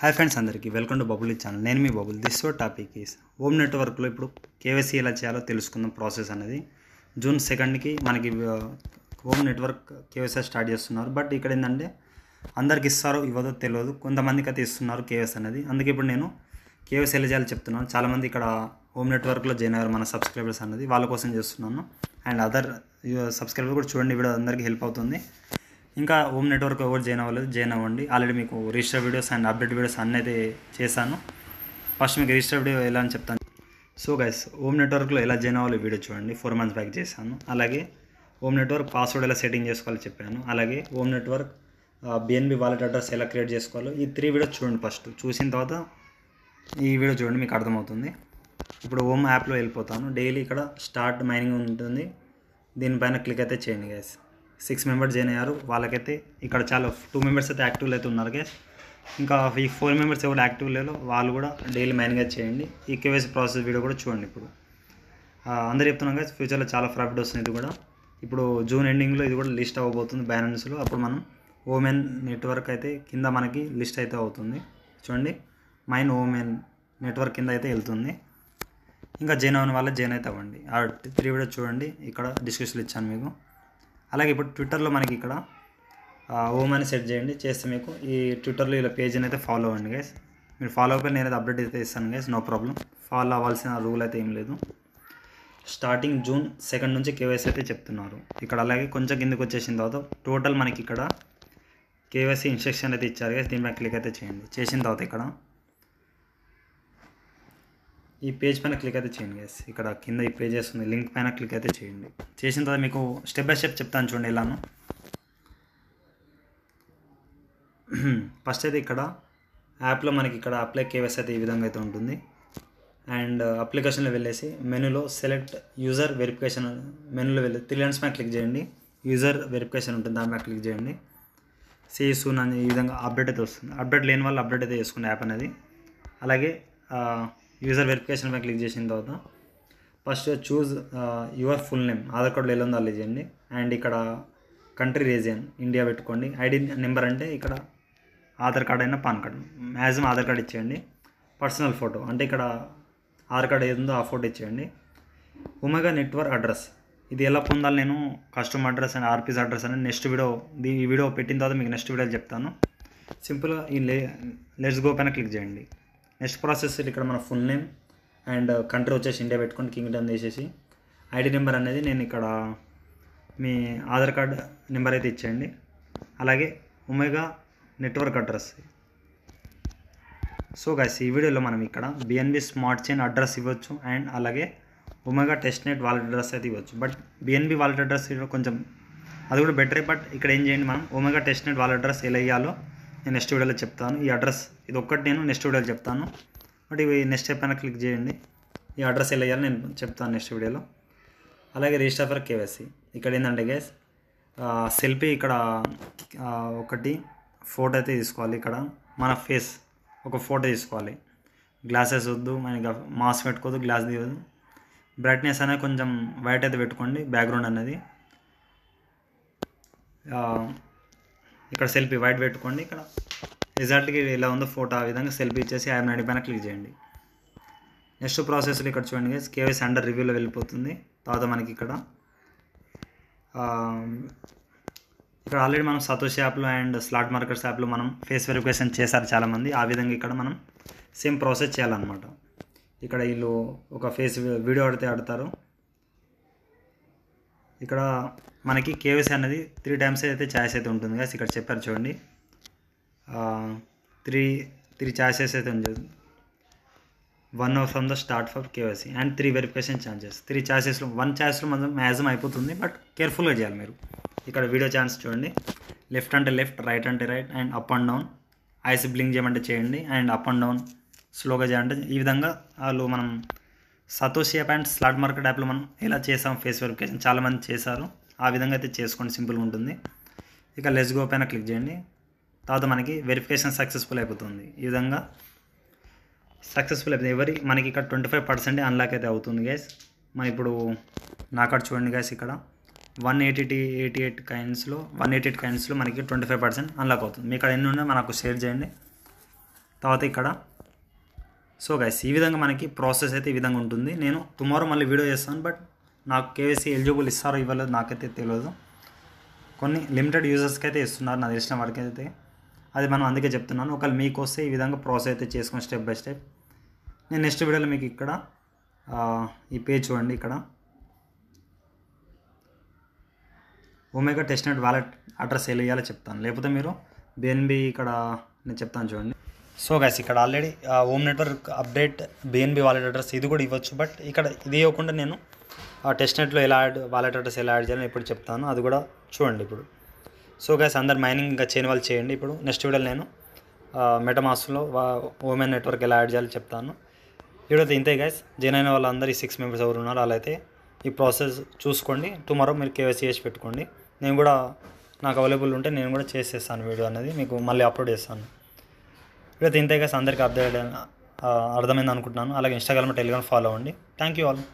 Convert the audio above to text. हाय friends अंदरिकी welcome to Babul channel नेनु मी Babul this show topic is home network लो इप्पुडु केवाईसी एला चेयालो तेलुसुकुंदाम प्रासेस अनेदी जून 2nd की मनकी होम नेटवर्क केवाईसी स्टार्ट चेस्तुन्नारु बट इक्कड एंदंटे अंदरिकी इस्तारो इव्वदो तेलियदु कोंतमंदिकी अयिते इस्तुन्नारु केवाईसी अनेदी अंदुके इप्पुडु नेनु केवाईसी एला चेयालो चेप्तुन्नानु चाला मंदी इक्कड होम नेटवर्क लो जॉइन अय्यारु मन सब्सक्राइबर्स अनेदी वाळ्ळ कोसम चेस्तुन्नानु अंड अदर सब्सक्राइबर्स कूडा चूडंడి వీడియో అందరికీ హెల్ప్ అవుతుంది। इंका होम नेटवर्क एवं जॉइन अव्वलेदु जॉइन अव्वंडी आलरेडी मीकु register videos and update videos अन्नी अयिते चेशानु। फस्ट मीकु रिजिस्टर वीडियो एला अनि चेप्तानु। सो गाइस होम नेटवर्क लो एला जॉइन अव्वालो वीडियो चूडंडी 4 मंथ्स बैक चेशानु। अलागे होम नेटवर्क पासवर्ड एला सेटिंग चेसुकोवालो चेप्पानु। अलागे home network BNB wallet address एला क्रिएट चेसुकोवालो ई 3 वीडियो चूडंडी। फस्ट चूसिन तर्वात ई वीडियो चूडंडी मीकु अर्थमवुतुंदी। इप्पुडु होम ऐप लो वेल्लिपोतानु। डेली इक्कड स्टार्ट माइनिंग उंटुंदी दीनि पैन क्लिक अयिते चेयंडी गाइस। 6 मेंबर्स जॉइन अय्यारु वाळ्ळकैते इक्कड चाला 2 मेंबर्स अयिते యాక్టివ్ लैते उन्नारु गाइस। इंका ఈ 4 मेंबर्स एवरु యాక్టివ్ లేలో వాళ్ళు కూడా డైలీ మేనేజ్ చేయండి। ఈ కేవైసీ ప్రాసెస్ వీడియో కూడా చూడండి। ఇప్పుడు అందరూ చెప్తున్నాం గాइस ఫ్యూచర్ లో చాలా ప్రాఫిట్ వస్తుంది। ఇది కూడా ఇప్పుడు జూన్ ఎండింగ్ లో ఇది కూడా లిస్ట్ అవబోతుంది బ్యాలెన్స్ లో। అప్పుడు మనం ఓమెన్ నెట్వర్క్ అయితే కింద మనకి లిస్ట్ అయితే అవుతుంది। చూడండి మైన్ ఓమెన్ నెట్వర్క్ కింద అయితే వెళ్తుంది। ఇంకా జైన్ అవన వాళ్ళ జైన్ అయితే అవ్వండి। ఆ 3 వీడియో చూడండి ఇక్కడ డిస్క్రిప్షన్ ఇచ్చాను మీకు। అలాగే ఇప్పుడు ట్విట్టర్లో మనకి ఇక్కడ ఓమ్ అని సెట్ చేయండి। చేస్తే మీకు ఈ ట్విట్టర్లో ఇలా పేజ్ అయితే ఫాలో అవ్వండి గైస్। మీరు ఫాలో అయిపోయి నేనైతే అప్డేట్ అయితే ఇస్తాను గైస్, నో ప్రాబ్లం। ఫాలో అవ్వాల్సిన రూల్ అయితే ఏం లేదు। స్టార్టింగ్ జూన్ 2nd నుంచి కేవైసీ అయితే చెప్తున్నారు ఇక్కడ। అలాగే కొంచెం కిందకి వచ్చేసిన తర్వాత టోటల్ మనకి ఇక్కడ కేవైసీ ఇన్స్ట్రక్షన్ అయితే ఇచ్చారు గైస్। దీనిపై క్లిక్ అయితే చేయండి। చేసిన తర్వాత ఇక్కడ ఈ పేజ్ పైన క్లిక్ అయితే చేయండి గైస్। ఇక్కడ కింద ఈ పేజ్ వస్తుంది, లింక్ పైన క్లిక్ అయితే చేయండి। చేసిన తర్వాత మీకు స్టెప్ బై స్టెప్ చెప్తాను చూడండి ఇలాను। ఫస్ట్ అయితే ఇక్కడ యాప్లో మనకి ఇక్కడ అప్లై కేవైసీ అయితే ఈ విధంగా అయితే ఉంటుంది। అండ్ అప్లికేషన్లో వెళ్ళేసి మెనూలో సెలెక్ట్ యూజర్ వెరిఫికేషన్ మెనూలో వెళ్ళి 3 లైన్స్ పైన క్లిక్ చేయండి। యూజర్ వెరిఫికేషన్ ఉంటుంది, దాని పైన క్లిక్ చేయండి। సీ సూన్ అని ఈ విధంగా అప్డేట్ అయితే వస్తుంది। అప్డేట్ లేని వాళ్ళు అప్డేట్ అయితే చేసుకునే యాప్ అనేది। అలాగే యూజర్ వెరిఫికేషన్ పైన క్లిక్ చేసిన తర్వాత first choose your full name, Aadhaar కార్డులో ఎలా ఉందో అలా చేయండి। అండ్ ఇక్కడ కంట్రీ రీజియన్ ఇండియా పెట్టుకోండి। ఐడి నెంబర్ అంటే ఇక్కడ ఆధార్ కార్డ్ అయినా PAN card, maximum Aadhaar card ఇచ్చేయండి। పర్సనల్ ఫోటో అంటే ఇక్కడ ఆధార్ కార్డు ఏది ఉందో ఆ ఫోటో ఇచ్చేయండి। ఒమేగా నెట్వర్క్ అడ్రస్ ఇది ఎలా పొందాలి నేను కస్టమర్ అడ్రస్ అండ్ ఆర్పిస్ అడ్రస్ అని నెక్స్ట్ వీడియో ఈ వీడియో పెట్టిన తర్వాత మీకు నెక్స్ట్ వీడియోలో చెప్తాను। సింపుల్గా ఈ లెట్స్ గో పైన క్లిక్ చేయండి। నెక్స్ట్ ప్రాసెస్ ఇక్కడ మన ఫుల్ నేమ్ అండ్ కంట్రీ వచ్చేసి ఇండియా పెట్టుకొని కింగ్డమ్ చేసేసి ఐడి నెంబర్ అనేది నేను ఇక్కడ మీ ఆధార్ కార్డ్ నెంబర్ అయితే ఇచ్చేయండి। అలాగే omega network address. So guys ఈ వీడియోలో మనం ఇక్కడ BNB స్మార్ట్ చైన్ అడ్రస్ ఇవ్వచ్చు అండ్ అలాగే omega test net wallet address అయితే ఇవ్వచ్చు। బట్ BNB వాలెట్ అడ్రస్ కొంచెం అది కూడా బెటరే, బట్ ఇక్కడ ఏం చేయండి మనం omega test net wallet address ఎలా ఇవ్వాలో నేను నెక్స్ట్ వీడియోలో చెప్తాను। ఈ అడ్రస్ ఇది ఒక్కటి నేను నెక్స్ట్ వీడియోలో చెప్తాను। బట్ ఇవి నెక్స్ట్ పైన క్లిక్ చేయండి। ఈ అడ్రస్ ఎలా ఇవ్వాలో నేను చెప్తాను నెక్స్ట్ వీడియోలో। అలాగే రిజిస్టర్ ఫర్ కేవైసీ ఇక్కడ ఏంటంటే గైస్ సెల్ఫీ ఇక్కడ ఒకటి ఫోటో అయితే తీసుకోవాలి। ఇక్కడ మన ఫేస్ ఒక ఫోటో తీసుకోవాలి। గ్లాసెస్ వద్దు, మనకి మాస్క్ పెట్టుకోవద్దు, గ్లాస్ తీయద్దు। బ్రైట్నెస్ అనేది కొంచెం వైట్ అయితే పెట్టుకోండి బ్యాక్గ్రౌండ్ అనేది। ఇక్కడ సెల్ఫీ వైట్ పెట్టుకోండి। ఇక్కడ రిజల్ట్కి ఇలా ఉందో ఫోటో ఆ విధంగా సెల్ఫీ ఇచ్చేసి ఐఎమ్ రెడీ పైన క్లిక్ చేయండి। నెక్స్ట్ ప్రాసెస్లో ఇక్కడ చూడండి గైస్ కేవైసీ అండర్ రివ్యూలో వెళ్ళిపోతుంది। తర్వాత మనకి ఇక్కడ ఇక్కడ ఆల్రెడీ మనం సతోషి యాప్లో అండ్ స్లాట్ మార్కెట్స్ యాప్లో మనం ఫేస్ వెరిఫికేషన్ చేశారు చాలామంది। ఆ విధంగా ఇక్కడ మనం సేమ్ ప్రాసెస్ చేయాలన్నమాట। ఇక్కడ వీళ్ళు ఒక ఫేస్ వీడియో ఆడతారు। ఇక్కడ మనకి కేవైసీ అనేది 3 టైమ్స్ అయితే ఛాయిస్ అయితే ఉంటుంది కదా, ఇక్కడ చెప్పారు చూడండి 3 ఛాయిసెస్ అయితే ఉంటుంది। 1 from the start for KYC and 3 verification chances. 3 ఛాయిసెస్లో 1 ఛాయిస్లో మనం మ్యాక్సిమం అయిపోతుంది, బట్ కేర్ఫుల్గా చేయాలి మీరు। ఇక్కడ వీడియో ఛాన్స్ చూడండి, లెఫ్ట్ అంటే లెఫ్ట్, రైట్ అంటే right and up and down, eyes blink చేయమంటే చేయండి అండ్ అప్ అండ్ డౌన్ స్లోగా చేయాలంటే ఈ విధంగా వాళ్ళు మనం Satoshi app and slot market యాప్లో మనం ఇలా చేసాం ఫేస్ వెరిఫికేషన్ చాలామంది చేశారు। ఆ విధంగా అయితే చేసుకోండి, సింపుల్గా ఉంటుంది। ఇక లెట్స్ గో పైన క్లిక్ చేయండి। తర్వాత మనకి వెరిఫికేషన్ సక్సెస్ఫుల్ అయిపోతుంది ఈ విధంగా సక్సెస్ఫుల్ అయిపోతుంది। ఎవరి మనకి ఇక్కడ 25% అన్లాక్ అయితే అవుతుంది గైస్। మరి ఇప్పుడు నా కార్డ్ చూడండి గైస్, ఇక్కడ 188 కైన్స్లో మనకి 25% అన్లాక్ అవుతుంది। మీ ఇక్కడ ఎన్ని ఉన్నా మనకు షేర్ చేయండి। తర్వాత ఇక్కడ సో గైస్ ఈ విధంగా మనకి ప్రాసెస్ అయితే ఈ విధంగా ఉంటుంది. నేను టుమారో మళ్ళీ వీడియో చేస్తాను. బట్ నాకు కేవైసీ ఎలిజిబుల్ ఇస్తారో ఇవ్వలేదు నాకైతే తెలియదు. కొన్ని లిమిటెడ్ యూజర్స్కి అయితే ఇస్తున్నారు నాకు తెలిసిన వారికి అయితే, అది మనం అందుకే చెప్తున్నాను. ఒకవేళ మీకు వస్తే ఈ విధంగా ప్రాసెస్ అయితే చేసుకుని స్టెప్ బై స్టెప్ నేను నెక్స్ట్ వీడియోలో మీకు ఇక్కడ ఈ పేజ్ చూడండి, ఇక్కడ omega test net wallet address ఎలా ఇవ్వాలో చెప్తాను, లేకపోతే మీరు బిఎన్బి ఇక్కడ నేను చెప్తాను చూడండి. సో గైస్ ఇక్కడ already home network update BNB wallet address ఇది కూడా ఇవ్వచ్చు. బట్ ఇక్కడ ఇది ఇవ్వకుండా నేను టెస్ట్ నెట్లో ఎలా యాడ్ వాలెట్ అడ్రస్ ఎలా యాడ్ చేయాలని ఇప్పుడు చెప్తాను, అది కూడా చూడండి ఇప్పుడు. సో గైస్ అందరు మైనింగ్ ఇంకా చేయని వాళ్ళు చేయండి. ఇప్పుడు నెక్స్ట్ వీడియోలో నేను మెటమాస్లో ఓమెన్ నెట్వర్క్ ఎలా యాడ్ చేయాలో చెప్తాను. వీడియోతో ఇంతే గైస్. జాయిన్ అయిన వాళ్ళందరూ 6 members ఎవరు ఉన్నారు వాళ్ళైతే ఈ ప్రాసెస్ చూసుకోండి. టుమారో మీరు కేవైసీ చేసి పెట్టుకోండి. నేను కూడా నాకు అవైలబుల్ ఉంటే నేను కూడా చేసేస్తాను వీడియో అనేది, మీకు మళ్ళీ అప్లోడ్ చేస్తాను. వీడియోతో ఇంతే గైస్. అందరికీ అప్డేట్ అర్థమైంది అనుకుంటున్నాను. అలాగే ఇన్స్టాగ్రామ్ టెలిగ్రామ్ ఫాలో అవ్వండి. Thank you all.